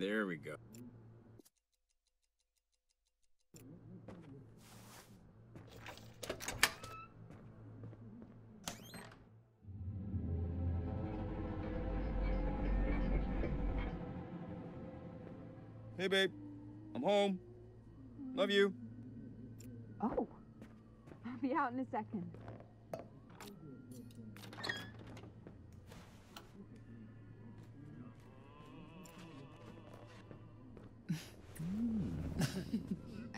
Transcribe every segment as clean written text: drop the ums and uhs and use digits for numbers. There we go. Hey, babe. I'm home. Love you. Oh. I'll be out in a second.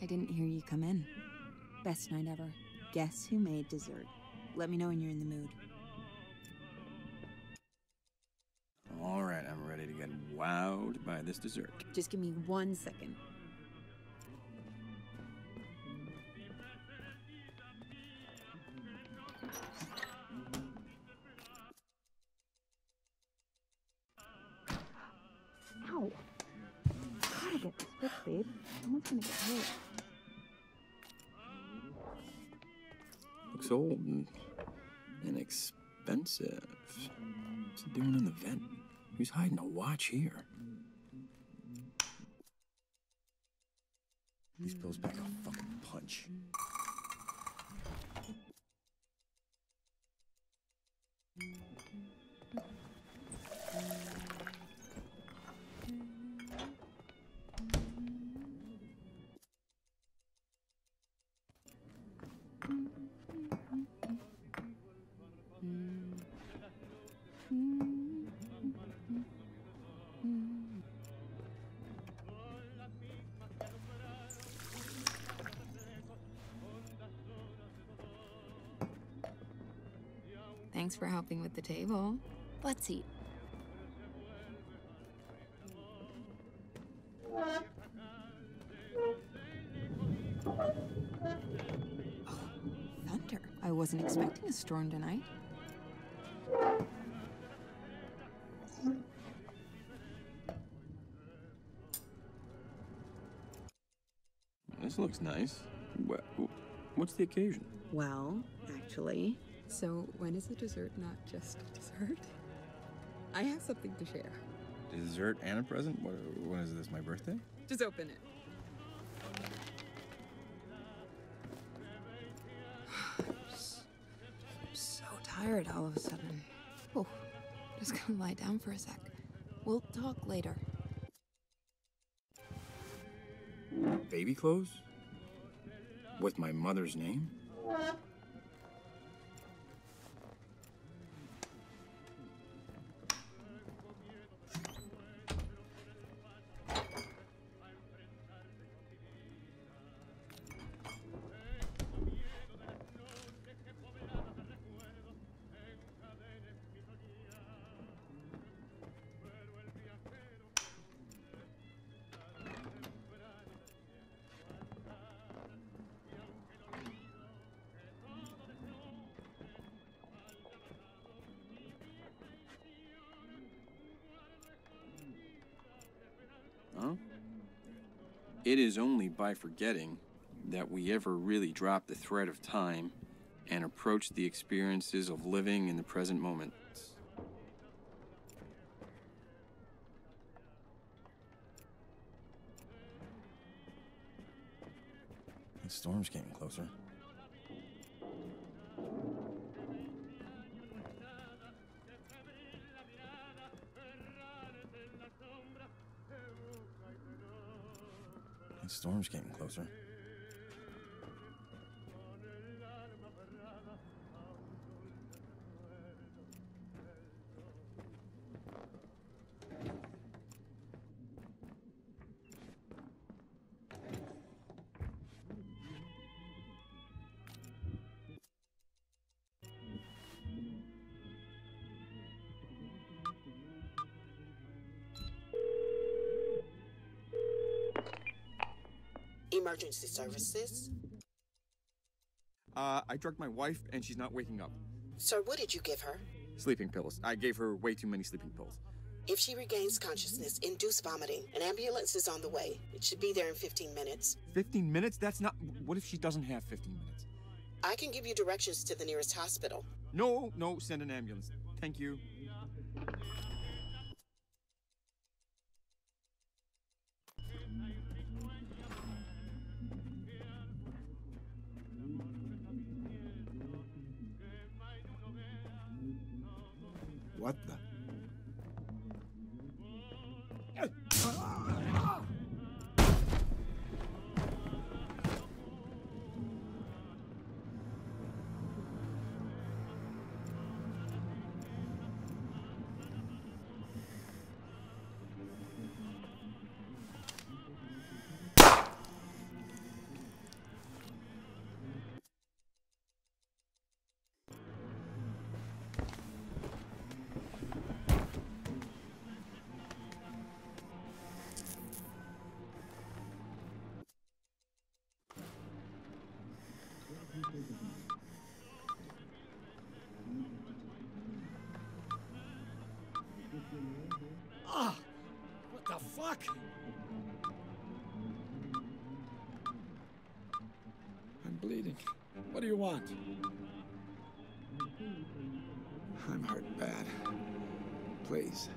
I didn't hear you come in. Best night ever. Guess who made dessert? Let me know when you're in the mood. Wowed by this dessert. Just give me 1 second. Ow! Gotta get this fixed, babe. Someone's gonna get hurt. Looks old and inexpensive. What's it doing in the vent? Who's hiding a watch here? These pills pack a fucking punch. Thanks for helping with the table. Let's eat. Oh, thunder. I wasn't expecting a storm tonight. This looks nice. What's the occasion? Well, actually... So, when is a dessert not just a dessert? I have something to share. Dessert and a present? When is this, my birthday? Just open it. I'm so tired all of a sudden. Oh, just gonna lie down for a sec. We'll talk later. Baby clothes? With my mother's name? It is only by forgetting that we ever really drop the thread of time and approach the experiences of living in the present moment. The storm's getting closer. Storm's getting closer. Emergency services? I drugged my wife and she's not waking up. Sir, what did you give her? Sleeping pills. I gave her way too many sleeping pills. If she regains consciousness, induce vomiting. An ambulance is on the way. It should be there in 15 minutes. 15 minutes? That's not... What if she doesn't have 15 minutes? I can give you directions to the nearest hospital. No, send an ambulance. Thank you. What the? Ah, what the fuck? I'm bleeding. What do you want? I'm hurt bad. Please.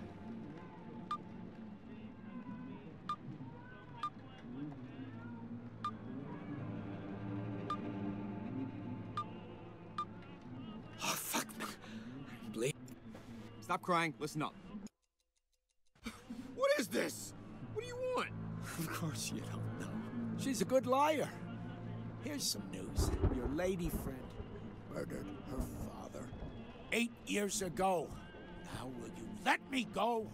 Stop crying, listen up. What is this? What do you want? Of course you don't know. She's a good liar. Here's some news. Your lady friend murdered her father 8 years ago. Now will you let me go?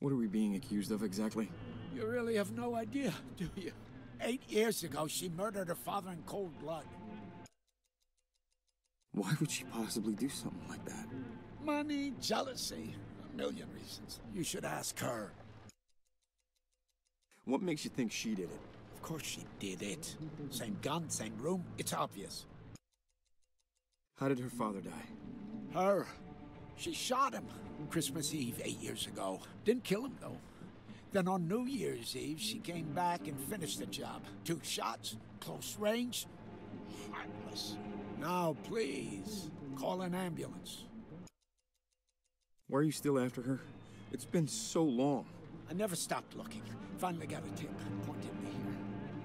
What are we being accused of exactly? You really have no idea, do you? 8 years ago, she murdered her father in cold blood. Why would she possibly do something like that? Money, jealousy, a million reasons. You should ask her. What makes you think she did it? Of course she did it. Same gun, same room. It's obvious. How did her father die? Her. She shot him on Christmas Eve 8 years ago. Didn't kill him, though. Then on New Year's Eve, she came back and finished the job. 2 shots, close range, heartless. Now, please, call an ambulance. Why are you still after her? It's been so long. I never stopped looking. Finally got a tip. Pointed me here.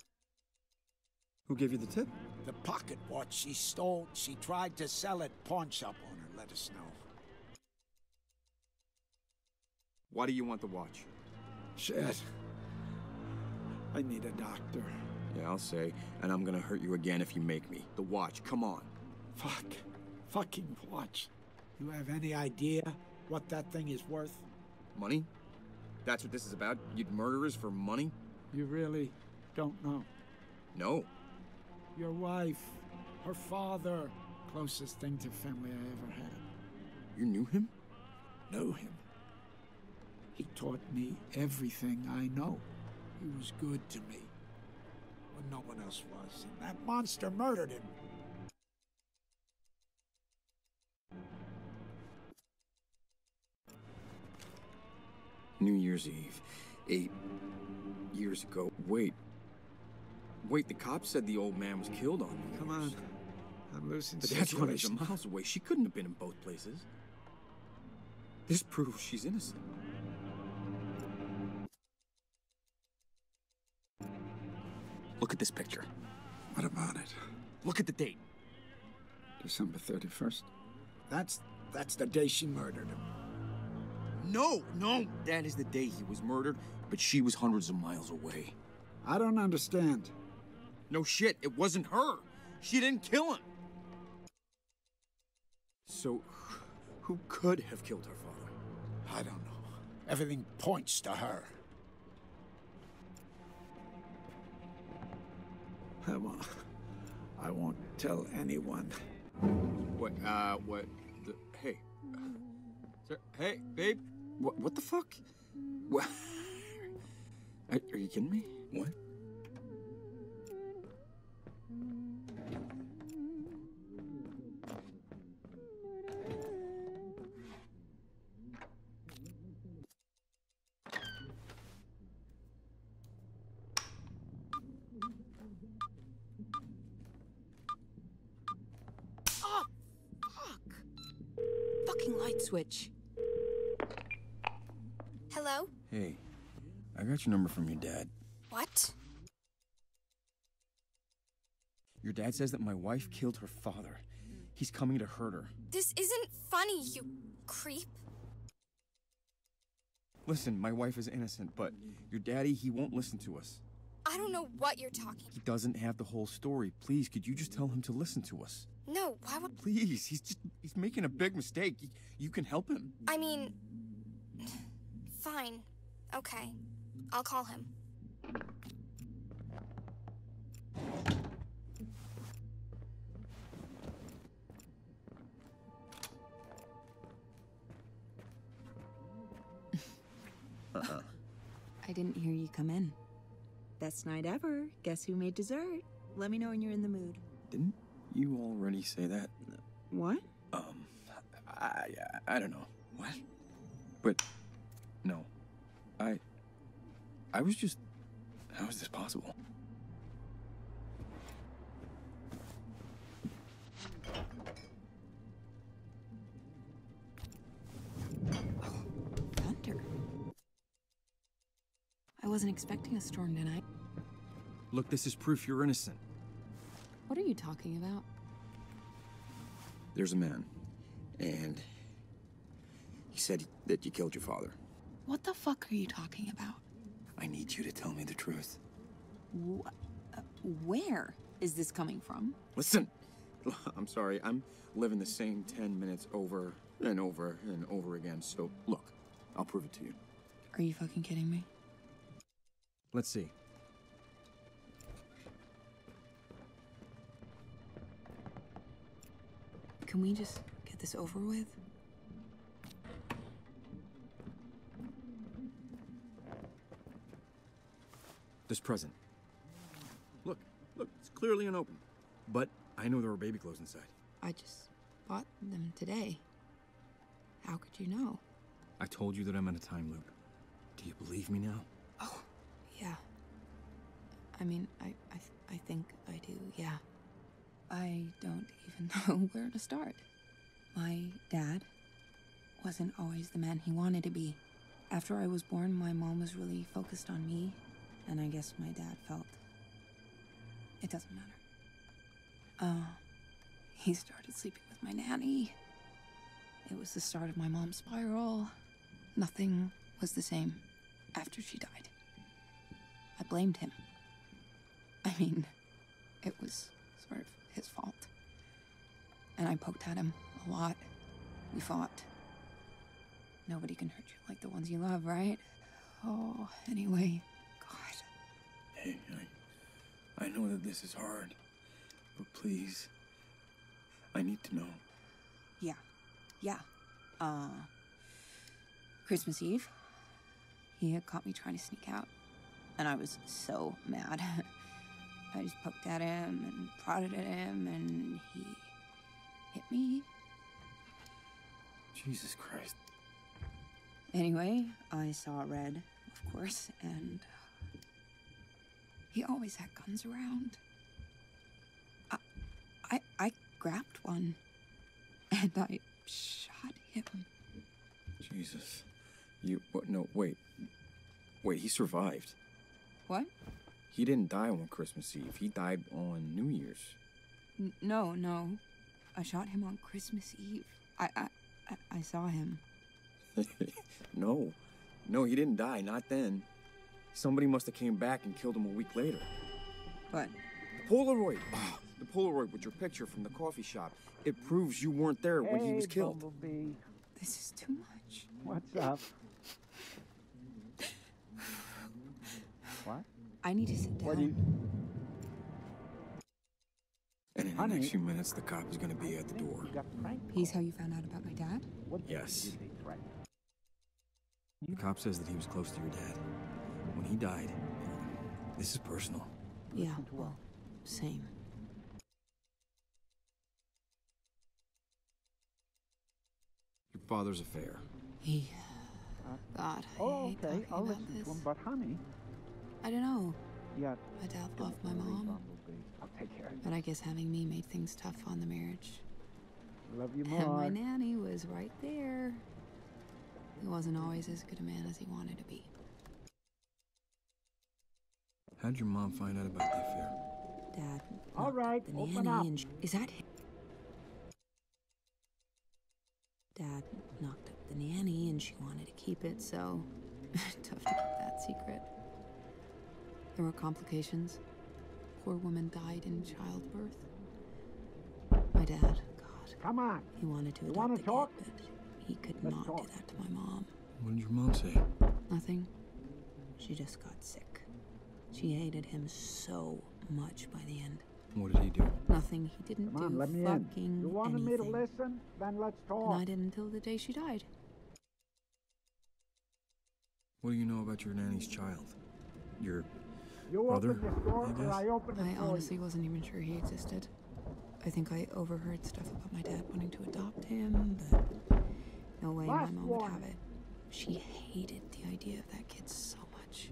Who gave you the tip? The pocket watch she stole. She tried to sell it. Pawn shop owner let us know. Why do you want the watch? Shit. I need a doctor. Yeah, I'll say, and I'm gonna hurt you again if you make me. The watch, come on. Fuck. Fucking watch. You have any idea what that thing is worth? Money? That's what this is about? You'd murder us for money? You really don't know? No. Your wife, her father, closest thing to family I ever had. You knew him? Know him. He taught me everything I know. He was good to me. When no one else was, and that monster murdered him. New Year's Eve, 8 years ago. Wait, the cops said the old man was killed on New Year's. Come on, I'm losing. But that's 100 miles away. She couldn't have been in both places. This proves she's innocent. Look at this picture. What about it? Look at the date. December 31st? That's the day she murdered him. No! That is the day he was murdered, but she was hundreds of miles away. I don't understand. No shit, it wasn't her. She didn't kill him. So, who could have killed her father? I don't know. Everything points to her. I won't tell anyone. What? Hey. Sir, hey, babe. What the fuck? What? Are you kidding me? What? Switch. Hello? Hey, I got your number from your dad. What? Your dad says that my wife killed her father. He's coming to hurt her. This isn't funny, you creep. Listen, my wife is innocent, but your daddy, he won't listen to us. I don't know what you're talking about. He doesn't have the whole story. Please, could you just tell him to listen to us? No, why would... Please, he's making a big mistake. You can help him. I mean... Fine. Okay. I'll call him. I didn't hear you come in. Best night ever. Guess who made dessert? Let me know when you're in the mood. Didn't you already say that? What? I don't know. What? But, no. I was just... How is this possible? I wasn't expecting a storm tonight. Look, this is proof you're innocent. What are you talking about? There's a man, and he said that you killed your father. What the fuck are you talking about? I need you to tell me the truth. Where is this coming from? Listen, I'm sorry. I'm living the same 10 minutes over and over and over again. So look, I'll prove it to you. Are you fucking kidding me? Let's see. Can we just get this over with? This present. Look, it's clearly unopened. But I know there were baby clothes inside. I just bought them today. How could you know? I told you that I'm in a time loop. Do you believe me now? Oh. Yeah. I mean, I think I do, yeah. I don't even know where to start. My dad wasn't always the man he wanted to be. After I was born, my mom was really focused on me, and I guess my dad felt... It doesn't matter. He started sleeping with my nanny. It was the start of my mom's spiral. Nothing was the same after she died. I blamed him. I mean, it was sort of his fault. And I poked at him a lot. We fought. Nobody can hurt you like the ones you love, right? Oh, anyway, God. Hey, I know that this is hard, but please, I need to know. Yeah. Christmas Eve, he had caught me trying to sneak out. And I was so mad. I just poked at him and prodded at him, and he hit me. Jesus Christ. Anyway, I saw red, of course, and he always had guns around. I grabbed one, and I shot him. Jesus. You... What? No, wait. Wait, he survived. What? He didn't die on Christmas Eve. He died on New Year's. No. I shot him on Christmas Eve. I saw him. No, he didn't die. Not then. Somebody must have came back and killed him a week later. What? The Polaroid. Oh, the Polaroid with your picture from the coffee shop. It proves you weren't there when he was killed. Bumblebee. This is too much. What's up? What? I need to sit down. And in the next few minutes, the cop is going to be at the door. He's how you found out about my dad? Yes. The cop says that he was close to your dad. When he died, this is personal. Yeah, well, same. Your father's affair. He... God, I hate talking about this. But honey... I don't know. Yeah. My dad loved my mom. I'll take care. But I guess having me made things tough on the marriage. Love you more. And my nanny was right there. He wasn't always as good a man as he wanted to be. How'd your mom find out about the affair? Dad. All right. Open up. Is that him? nanny and she wanted to keep it, so tough to keep that secret. There were complications. Poor woman died in childbirth. My dad, God. Come on. He wanted to adopt the kid, but he could not do that to my mom. What did your mom say? Nothing. She just got sick. She hated him so much by the end. What did he do? Nothing. He didn't do fucking anything. You wanted me to listen? Then let's talk. And I didn't until the day she died. What do you know about your nanny's child? Your brother, I guess? I honestly wasn't even sure he existed. I think I overheard stuff about my dad wanting to adopt him, but no way my mom would have it. She hated the idea of that kid so much.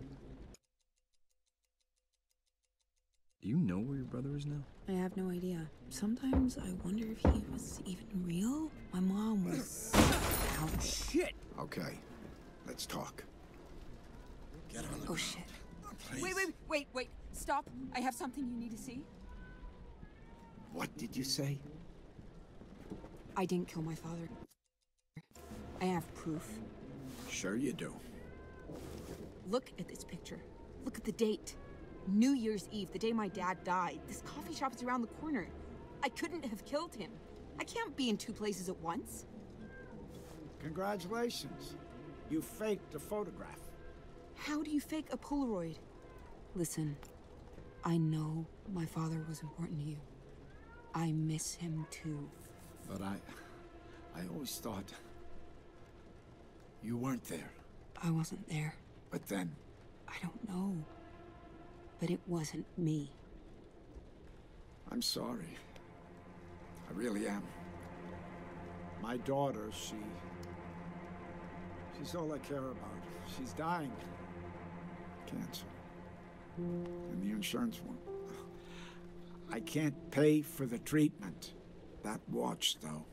Do you know where your brother is now? I have no idea. Sometimes I wonder if he was even real. My mom was... Ow, shit! Okay, let's talk. Get on the ground. Shit. Please. Wait. Stop. I have something you need to see. What did you say? I didn't kill my father. I have proof. Sure you do. Look at this picture. Look at the date. New Year's Eve, the day my dad died. This coffee shop is around the corner. I couldn't have killed him. I can't be in two places at once. Congratulations. You faked the photograph. How do you fake a Polaroid? Listen, I know my father was important to you. I miss him too. But I always thought... You weren't there. I wasn't there. But then? I don't know. But it wasn't me. I'm sorry. I really am. My daughter, she's all I care about. She's dying. Cancer. And the insurance one. I can't pay for the treatment. That watch, though.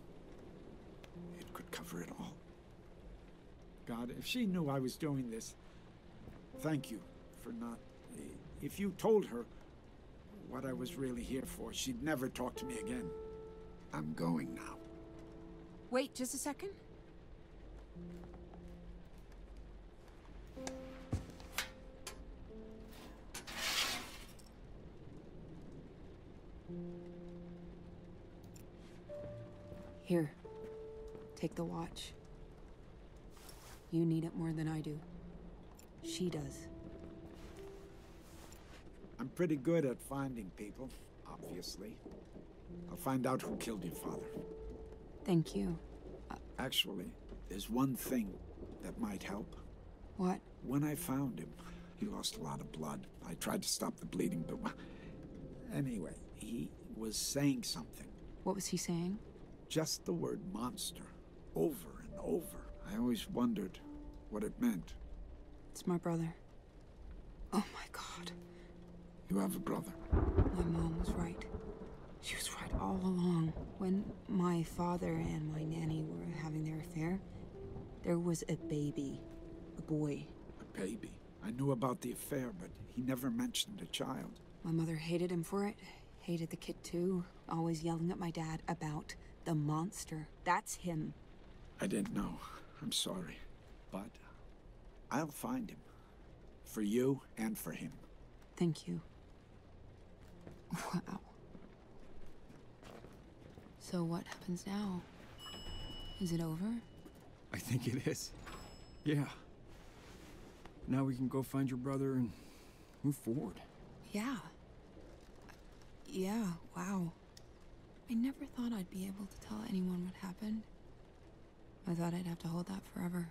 It could cover it all. God, if she knew I was doing this, thank you for not... If you told her what I was really here for, she'd never talk to me again. I'm going now. Wait just a second. Here, take the watch. You need it more than I do. She does. I'm pretty good at finding people, obviously. I'll find out who killed your father. Thank you. Actually, there's one thing that might help. What? When I found him, he lost a lot of blood. I tried to stop the bleeding, but... Anyway, he was saying something. What was he saying? Just the word monster. Over and over. I always wondered what it meant. It's my brother. Oh my God. You have a brother. My mom was right. She was right all along. When my father and my nanny were having their affair, there was a baby. A boy. A baby? I knew about the affair, but he never mentioned a child. My mother hated him for it. Hated the kid too. Always yelling at my dad about the monster. That's him. I didn't know. I'm sorry. But I'll find him. For you and for him. Thank you. Wow. So what happens now? Is it over? I think it is. Yeah. Now we can go find your brother and move forward. Yeah. Yeah, wow. I never thought I'd be able to tell anyone what happened. I thought I'd have to hold that forever.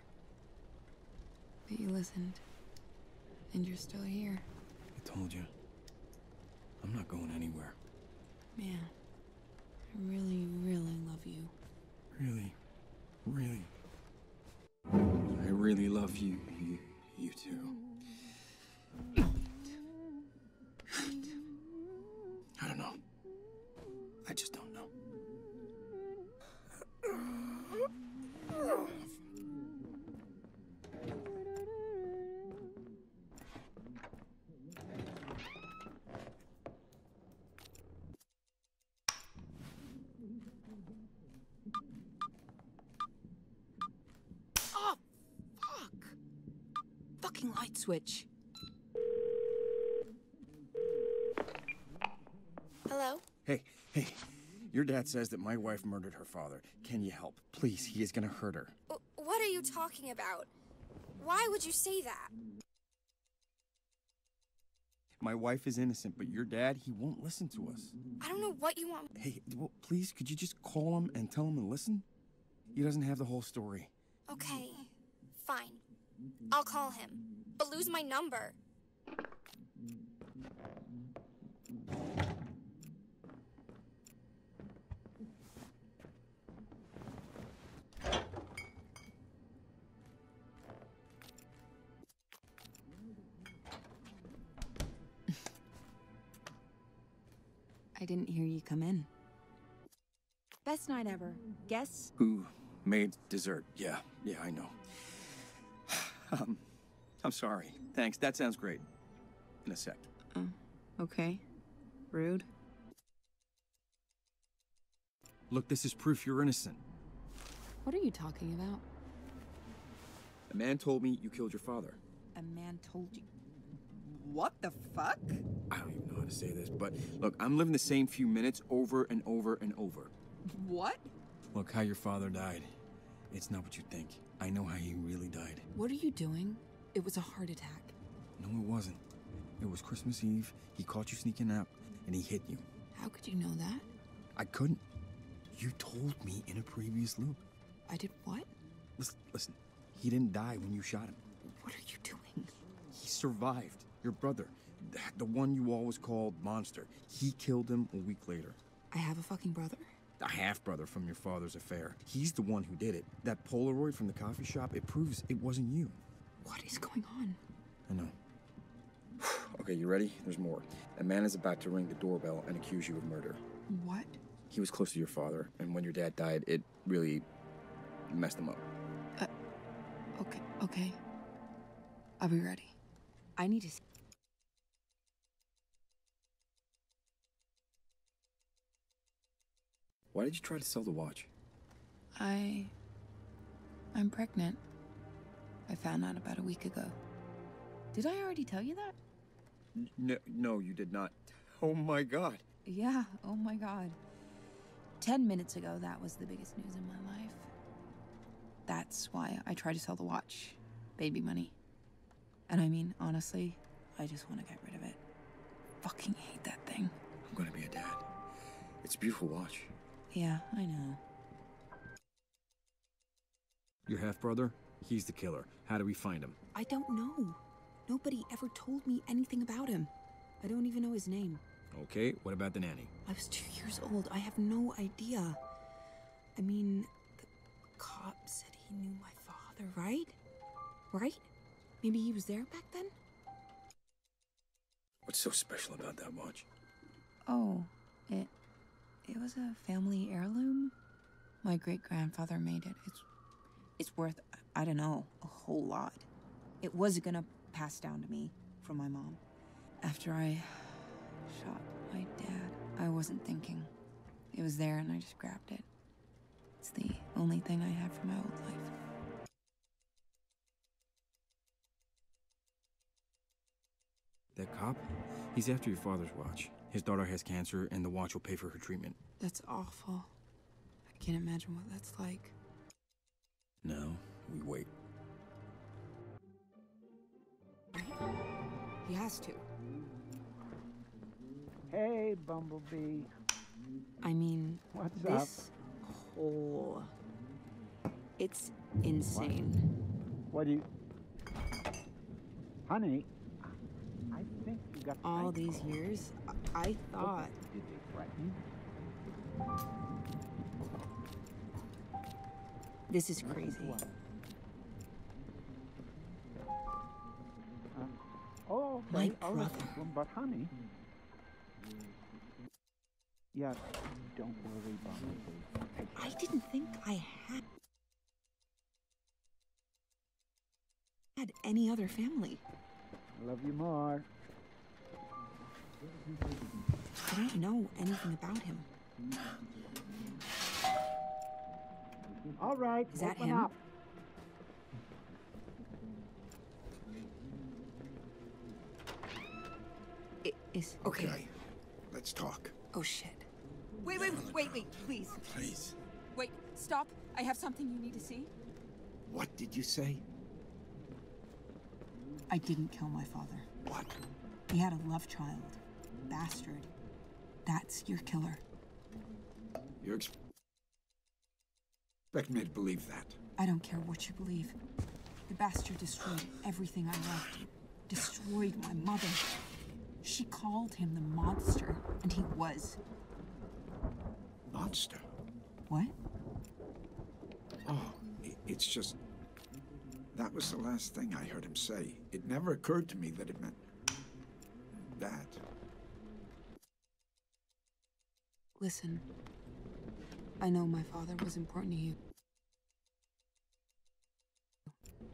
But you listened. And you're still here. I told you. I'm not going anywhere. Man, I really, really love you. Really, really. I really love you, you too. I don't know. I just don't know. fucking light switch. Hello? Hey. Your dad says that my wife murdered her father. Can you help? Please, he is gonna hurt her. What are you talking about? Why would you say that? My wife is innocent, but your dad, he won't listen to us. I don't know what you want. Hey, well, please, could you just call him and tell him to listen? He doesn't have the whole story. Okay, fine. I'll call him, but lose my number. I didn't hear you come in. Best night ever. Guess? Who made dessert? Yeah, I know. I'm sorry. Thanks. That sounds great. In a sec. Okay. Rude. Look, this is proof you're innocent. What are you talking about? A man told me you killed your father. A man told you? What the fuck? I don't even know how to say this, but look, I'm living the same few minutes over and over and over. What? Look, how your father died. It's not what you think. I know how he really died. What are you doing? It was a heart attack. No, it wasn't. It was Christmas Eve. He caught you sneaking up, and he hit you. How could you know that? I couldn't. You told me in a previous loop. I did what? Listen. He didn't die when you shot him. What are you doing? He survived. Your brother, the one you always called Monster, he killed him a week later. I have a fucking brother? A half-brother from your father's affair. He's the one who did it. That Polaroid from the coffee shop, it proves it wasn't you. What is going on? I know. Okay, you ready? There's more. A man is about to ring the doorbell and accuse you of murder. What? He was close to your father, and when your dad died, it really messed him up. Okay. I'll be ready. I need to... Why did you try to sell the watch? I'm pregnant. I found out about a week ago. Did I already tell you that? No, you did not. Oh my God. Yeah, oh my God. 10 minutes ago, that was the biggest news in my life. That's why I tried to sell the watch. Baby money. And I mean, honestly, I just want to get rid of it. Fucking hate that thing. I'm gonna be a dad. It's a beautiful watch. Yeah, I know. Your half-brother? He's the killer. How do we find him? I don't know. Nobody ever told me anything about him. I don't even know his name. Okay, what about the nanny? I was 2 years old. I have no idea. I mean, the cop said he knew my father, right? Right? Maybe he was there back then? What's so special about that watch? Oh, it was a family heirloom. My great-grandfather made it. It's worth, I don't know, a whole lot. It was gonna pass down to me from my mom. After I shot my dad, I wasn't thinking. It was there and I just grabbed it. It's the only thing I had from my old life. That cop? He's after your father's watch. His daughter has cancer, and the watch will pay for her treatment. That's awful. I can't imagine what that's like. Now, we wait. He has to. Hey, Bumblebee. I mean, what's this up? Whole... It's insane. What do you... Honey... All these years, I thought... This is crazy. My brother. But honey... Yeah, don't worry about it. I didn't think I had any other family. Love you more. I don't know anything about him. All right, is that him? Up. please. Okay. Let's talk. Oh, shit. Wait, please. Please. Wait, stop. I have something you need to see. What did you say? I didn't kill my father. What? He had a love child. Bastard. That's your killer. You expect me to believe that? I don't care what you believe. The bastard destroyed everything I loved. Destroyed my mother. She called him the monster, and he was. Monster? What? Oh, it's just... That was the last thing I heard him say. It never occurred to me that it meant... that. Listen. I know my father was important to you.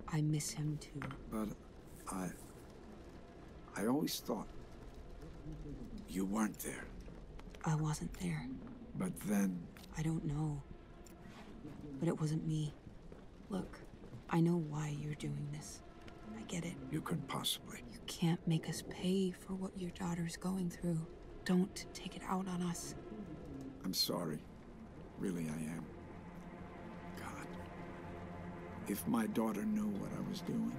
I miss him, too. But I always thought you weren't there. I wasn't there. But then... I don't know. But it wasn't me. Look, I know why you're doing this. I get it. You couldn't possibly. You can't make us pay for what your daughter's going through. Don't take it out on us. I'm sorry. Really, I am. God. If my daughter knew what I was doing...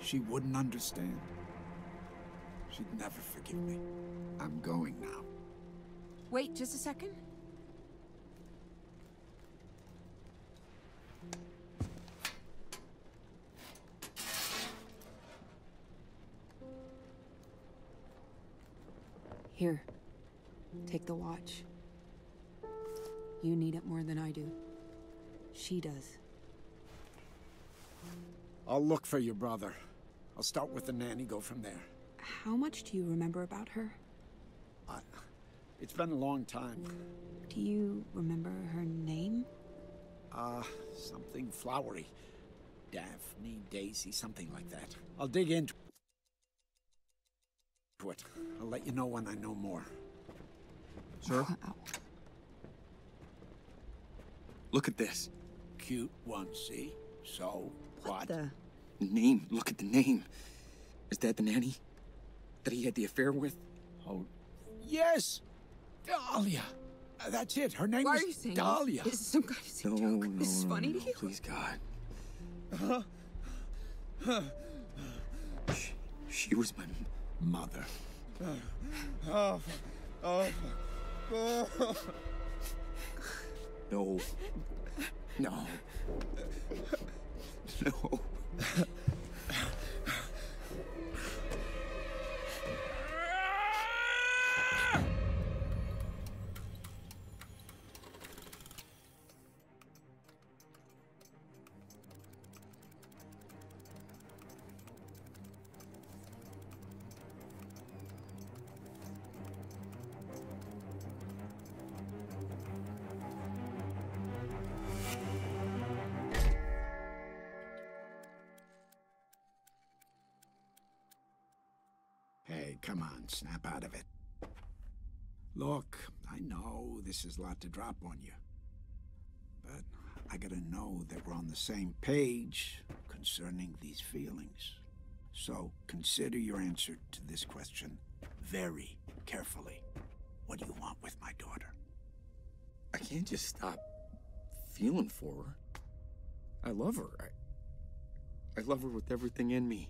She wouldn't understand. She'd never forgive me. I'm going now. Wait, just a second. Here. Take the watch. You need it more than I do. She does. I'll look for your brother. I'll start with the nanny, go from there. How much do you remember about her? It's been a long time. Do you remember her name? Something flowery. Daphne, Daisy, something like that. I'll dig into it. I'll let you know when I know more. Sir? Ow. Look at this. Cute one, see? So, what? The name. Look at the name. Is that the nanny? That he had the affair with? Oh, yes! Dahlia! That's it. Her name is Dahlia. This is some kind of joke. No, this is funny to you. Please, God. She was my mother. No. No. No. Come on, snap out of it. Look, I know this is a lot to drop on you. But I gotta know that we're on the same page concerning these feelings. So consider your answer to this question very carefully. What do you want with my daughter? I can't just stop feeling for her. I love her. I love her with everything in me.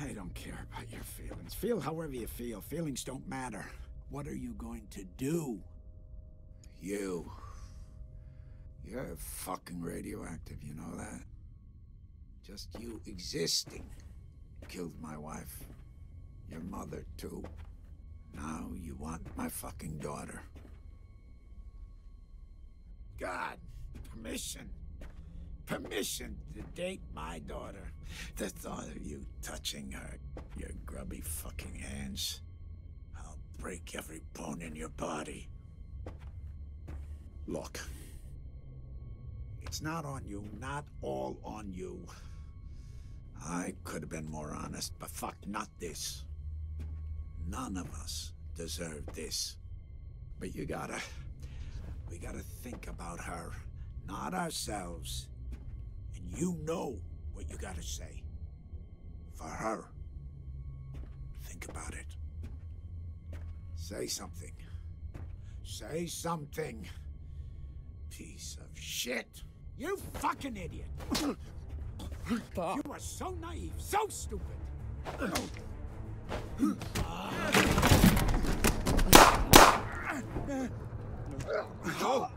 I don't care about your feelings. Feel however you feel. Feelings don't matter. What are you going to do? You're fucking radioactive, you know that? Just you existing killed my wife. Your mother, too. Now you want my fucking daughter. God, permission. Permission to date my daughter. The thought of you touching her, your grubby fucking hands. I'll break every bone in your body. Look, it's not on you, not all on you. I could have been more honest, but fuck, not this. None of us deserve this. But we gotta think about her, not ourselves. And you know what you gotta say. For her. think about it. Say something. Say something. Piece of shit. You fucking idiot. You are so naive, so stupid. Oh, no. No.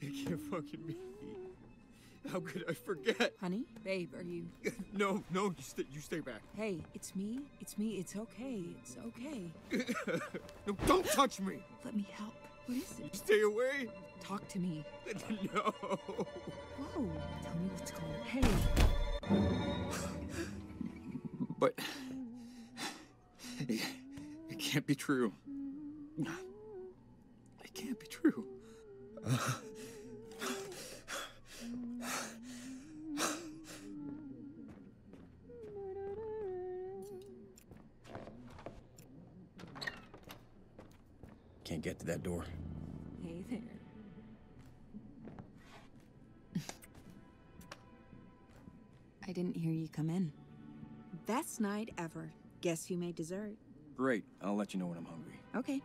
It can't fucking be. How could I forget? Honey, babe, are you? No, you stay back. Hey, it's me, it's okay. No, don't touch me! Let me help. What is it? You stay away! Talk to me. No! Whoa, tell me what's going on. Hey! But... It can't be true. It can't be true. Can't get to that door. Hey there. I didn't hear you come in. Best night ever. Guess you made dessert. Great. I'll let you know when I'm hungry. Okay.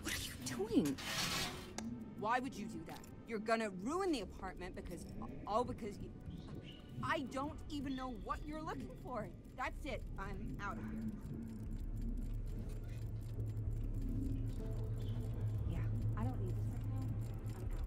What are you doing? Why would you do that? You're gonna ruin the apartment because you... I don't even know what you're looking for. That's it. I'm out of here. Yeah, I don't need this right now. I'm out.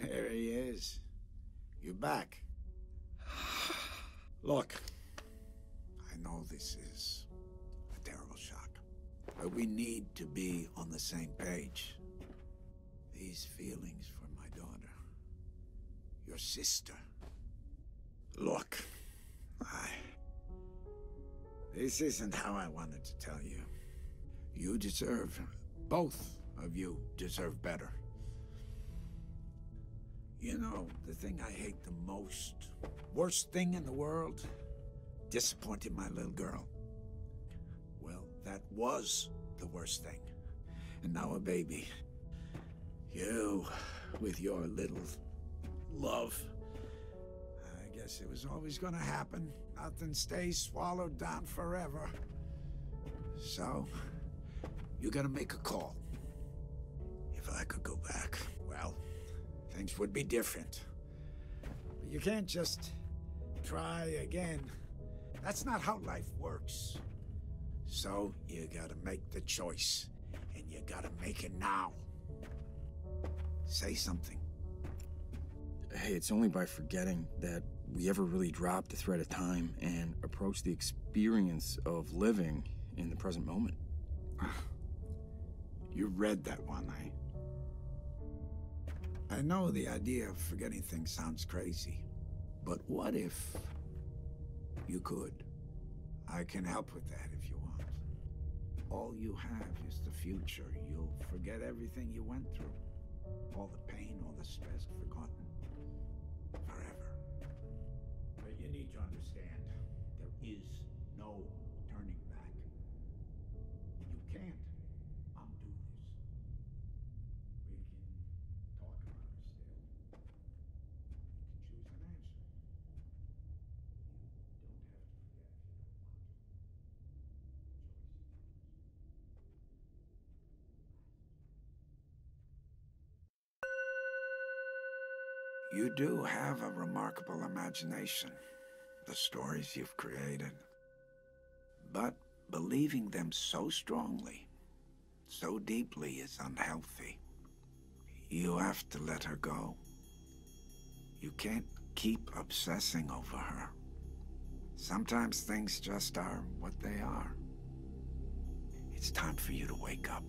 There he is. You're back. Look, I know this is a terrible shock, but we need to be on the same page. These feelings for my daughter, your sister. Look, this isn't how I wanted to tell you. You deserve, both of you deserve better. You know, the thing I hate the most, worst thing in the world, disappointing my little girl. Well, that was the worst thing. And now a baby. You, with your little love. I guess it was always gonna happen. Nothing stays swallowed down forever. So, you gotta make a call. If I could go back, well... things would be different. But you can't just try again. That's not how life works. So you gotta make the choice, and you gotta make it now. Say something. Hey, it's only by forgetting that we ever really drop the thread of time and approach the experience of living in the present moment. You read that one, I know the idea of forgetting things sounds crazy, but what if you could? I can help with that if you want. All you have is the future. You'll forget everything you went through. All the pain, all the stress, forgotten. Forever. But you need to understand, there is no turning back. You can't. You do have a remarkable imagination, the stories you've created. But believing them so strongly, so deeply is unhealthy. You have to let her go. You can't keep obsessing over her. Sometimes things just are what they are. It's time for you to wake up.